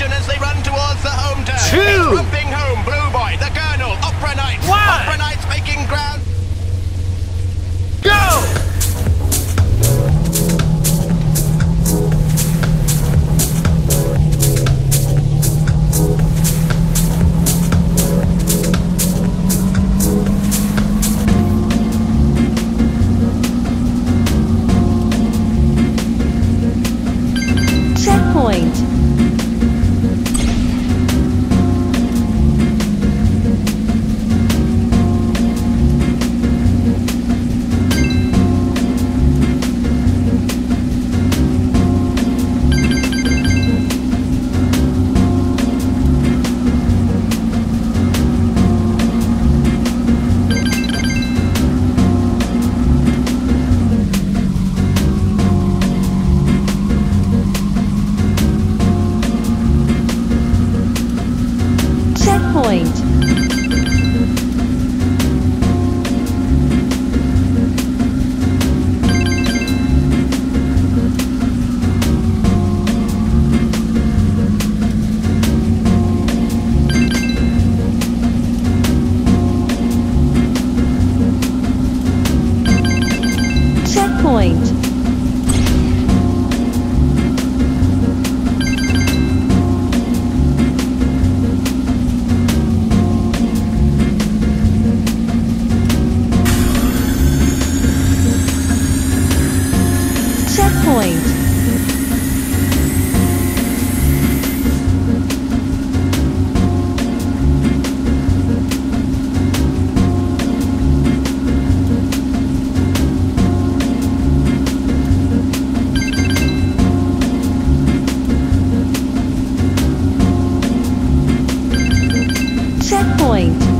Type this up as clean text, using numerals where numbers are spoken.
religion as they run towards the home turf. It's Romping Home, Blue Boy, the Colonel, Opera Knights. One. Opera Knights making ground. Go! Checkpoint.